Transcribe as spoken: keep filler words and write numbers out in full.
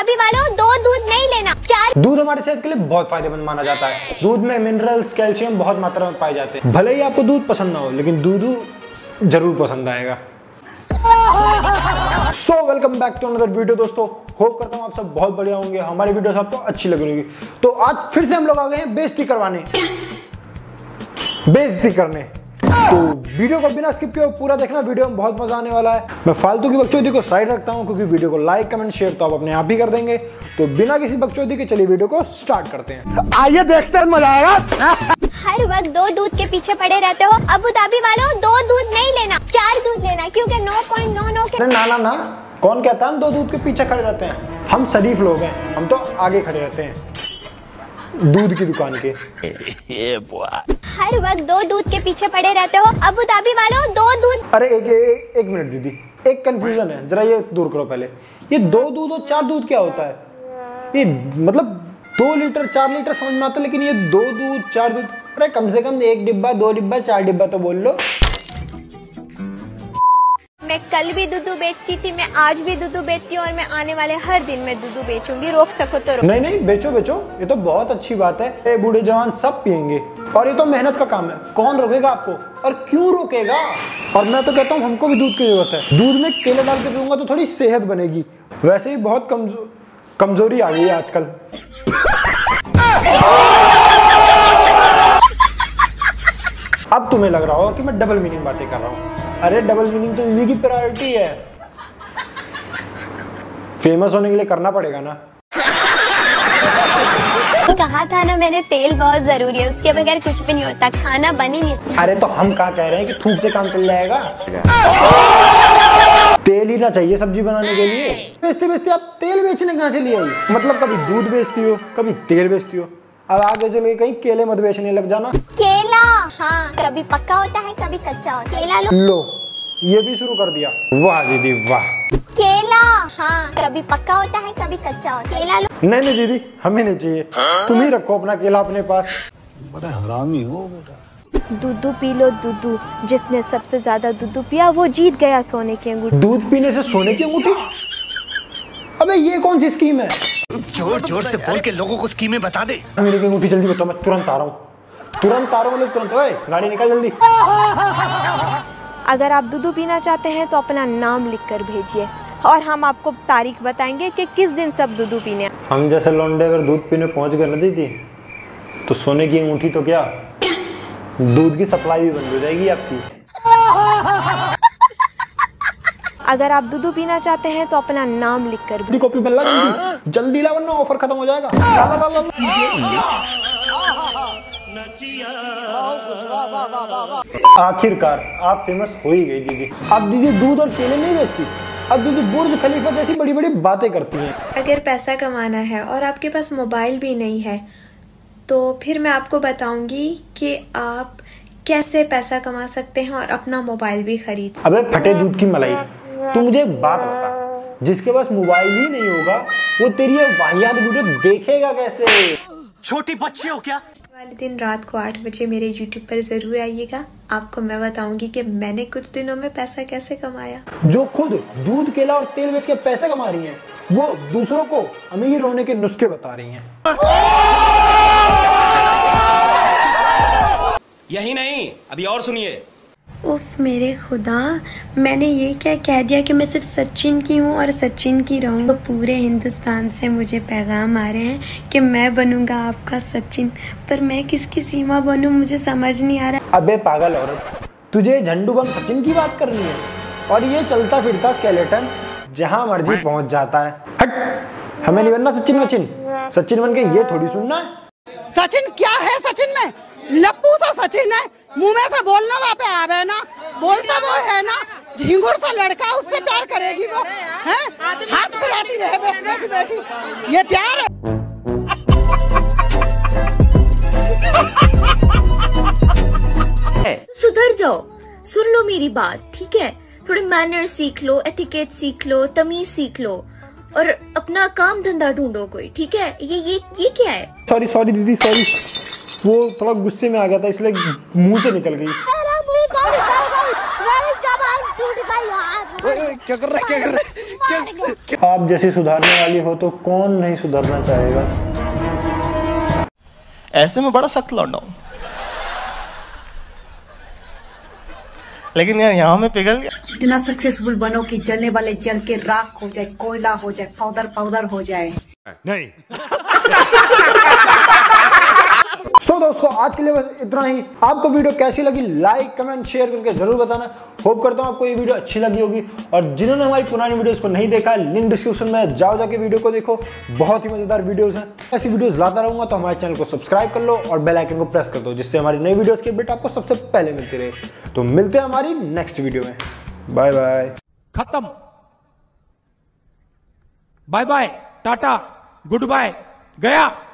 शादी वालों, दो दूध नहीं लेना। चार दूध हमारे सेहत के लिए बहुत फायदेमंद माना जाता है। दूध में मिनरल्स, कैल्शियम बहुत मात्रा में पाए जाते हैं। भले ही आपको दूध पसंद ना हो, लेकिन दूध जरूर पसंद आएगा। So welcome back to another video दोस्तों। होप करता हूँ आप सब बहुत बढ़िया होंगे, हमारी वीडियो आपको अच्छी लग रही होगी। तो आज फिर से हम लोग आ गए हैं बेइज्जती करवाने, बेइज्जती करने। तो वीडियो को बिना स्किप किए पूरा देखना, वीडियो में बहुत मजा आने वाला है। मैं फालतू की बकचोदी को साइड रखता हूँ, क्योंकि वीडियो को लाइक कमेंट शेयर तो आप अपने आप ही कर देंगे। तो बिना किसी बकचोदी के चलिए वीडियो को स्टार्ट करते हैं, आइए देखते हैं, मजा आएगा। हर वक्त दो दूध के पीछे पड़े रहते हो। अबू धाबी वालों, दो दूध नहीं लेना, चार दूध लेना, क्योंकि नौ पॉइंट नौ नौ के ना ना ना कौन कहता है हम दो दूध के पीछे खड़े रहते हैं। हम शरीफ लोग हैं, हम तो आगे खड़े रहते हैं दूध की दुकान के। ये हर वक्त दो दूध के पीछे पड़े रहते हो। अबू धाबी वालों, दो दूध। अरे एक एक, एक मिनट दीदी, एक कंफ्यूजन है, जरा ये दूर करो पहले। ये दो दूध और चार दूध क्या होता है? ये मतलब दो लीटर चार लीटर समझ में आता, लेकिन ये दो दूध चार दूध, अरे कम से कम एक डिब्बा दो डिब्बा चार डिब्बा तो बोल लो। मैं कल भी दूध बेचती थी, मैं आज भी दूध बेचती हूँ, और मैं आने वाले हर दिन में दूध बेचूंगी। रोक सको तो रोक। नहीं नहीं, बेचो बेचो, ये तो बहुत अच्छी बात है। बूढ़े जवान सब पियेंगे, और ये तो मेहनत का काम है, कौन रोकेगा आपको और क्यों रोकेगा। और मैं तो कहता हूँ हमको भी दूध की जरूरत है। दूध में केले डाल के पीऊंगा तो थोड़ी सेहत बनेगी। वैसे ही बहुत कमजो कमजोरी आ गई है आजकल। अब तुम्हें लग रहा होगा कि मैं डबल मीनिंग बातें कर रहा हूँ। अरे डबल मीनिंग तो जिंदगी की प्रायोरिटी है, फेमस होने के लिए करना पड़ेगा ना। कहा था ना मैंने, तेल बहुत जरूरी है, उसके बगैर कुछ भी नहीं होता, खाना बन ही नहीं। अरे तो हम कहाँ कह रहे हैं कि थूक से काम चल जाएगा, तेल ही ना चाहिए सब्जी बनाने के लिए। बेचते बेचते आप तेल बेचने कहाँ से ले आई? मतलब कभी दूध बेचती हो, कभी तेल बेचती हो, अब आगे चले कहीं केले मत बेचने लग जाना। केला हाँ, कभी पक्का होता है कभी कच्चा होता है। केला लो, लो ये भी शुरू कर दिया, वाह दीदी वाह। केला हाँ, कभी पक्का होता है कभी कच्चा होता है। केला लो। नहीं नहीं दीदी, हमें नहीं चाहिए, तुम ही रखो अपना केला अपने पास। बड़ा हरामी हो बेटा। दूध पी लो दूध, जिसने सबसे ज्यादा दूध पिया वो जीत गया सोने की अंगूठी। दूध पीने से सोने की अंगूठी? अबे ये कौन सी स्कीम है? जोर जोर से बोल के लोगों को स्कीमें बता दे। मेरी अंगूठी जल्दी बताओ, मैं तुरंत आ रहा हूँ। तुरंत आ रहा हूँ मतलब तुरंत। ओए गाड़ी निकाल जल्दी। अगर आप दूध पीना चाहते हैं तो अपना नाम लिखकर भेजिए, और हम आपको तारीख बताएंगे कि किस दिन सब दूध पीने। हम जैसे लौंडे अगर दूध पीने पहुँच गए ना दीदी, तो सोने की अंगूठी तो क्या, दूध की सप्लाई भी बंद हो जाएगी आपकी। अगर आप दूध पीना चाहते हैं तो अपना नाम लिखकर कर कॉपी बल्ला जल्दी जल्दी ला, वरना ऑफर खत्म हो जाएगा। आखिरकार आप फेमस हो ही गई दीदी। आप दीदी दूध और केले नहीं बेचती, अब दीदी बुर्ज खलीफा जैसी बड़ी बड़ी बातें करती हैं। अगर पैसा कमाना है और आपके पास मोबाइल भी नहीं है, तो फिर मैं आपको बताऊंगी कि आप कैसे पैसा कमा सकते हैं और अपना मोबाइल भी खरीद। अबे फटे दूध की मलाई, तू मुझे एक बात बता, जिसके पास मोबाइल ही नहीं होगा वो तेरी ये वाहियात वीडियो देखेगा कैसे? छोटी बच्ची हो क्या? वाले दिन रात को आठ बजे मेरे यूट्यूब पर जरूर आइएगा, आपको मैं बताऊंगी कि मैंने कुछ दिनों में पैसा कैसे कमाया। जो खुद दूध केला और तेल बेच के पैसे कमा रही है, वो दूसरों को अमीर होने के नुस्खे बता रही है। यही नहीं, अभी और सुनिए। उफ मेरे खुदा, मैंने ये क्या कह दिया कि मैं सिर्फ सचिन की हूँ और सचिन की रहूँगा। पूरे हिंदुस्तान से मुझे पैगाम आ रहे हैं कि मैं बनूँगा आपका सचिन, पर मैं किसकी सीमा बनूँ मुझे समझ नहीं आ रहा। अबे पागल औरत, तुझे झंडू बम सचिन की बात करनी है, और ये चलता फिरता स्केलेटन जहाँ मर्जी पहुँच जाता है। हट, हमें नहीं बनना सचिन वचिन। सचिन बन के ये थोड़ी सुनना है। सचिन क्या है? सचिन में लप्पू सा सचिन है, मुँह में से बोलना वहाँ पे आवे ना, बोलता वो है ना, झिंगुर सा लड़का, उससे प्यार करेगी वो है, हाथ फैलाती रहे बैठी बैठी, ये प्यार है। सुधर जाओ, सुन लो मेरी बात, ठीक है? थोड़े मैनर्स सीख लो, एथिकेट सीख लो, तमीज सीख लो, और अपना काम धंधा ढूंढो कोई, ठीक है? ये ये ये क्या है? सॉरी सॉरी दीदी सॉरी, वो थोड़ा गुस्से में आ गया था इसलिए मुंह से निकल गई। क्या कर रहा है? क्या कर रहा है? आप जैसी सुधारने वाली हो तो कौन नहीं सुधरना चाहेगा। ऐसे में बड़ा सख्त लौंडा हूं, लेकिन यार यहाँ में पिघल गया। इतना सक्सेसफुल बनो कि जलने वाले जल के राख हो जाए, कोयला हो जाए, पाउडर पाउडर हो जाए। नहीं। सो so, दोस्तों आज के लिए बस इतना ही। आपको वीडियो कैसी लगी लाइक कमेंट शेयर करके जरूर बताना। होप करता हूँ आपको ये वीडियो अच्छी लगी होगी। और जिन्होंने हमारी पुरानी वीडियोस को नहीं देखा, लिंक डिस्क्रिप्शन में जाओ, जाके वीडियो को देखो, बहुत ही मजेदार वीडियोस हैं। ऐसी वीडियोस लाता रहूंगा, तो हमारे चैनल को सब्सक्राइब कर लो और बेल आइकन को प्रेस कर दो, जिससे हमारी नई वीडियोस की अपडेट आपको सबसे पहले मिलती रहे। तो मिलते हैं हमारी नेक्स्ट वीडियो में। बाय बाय, खत्म, bye bye, Tata, good bye, गया।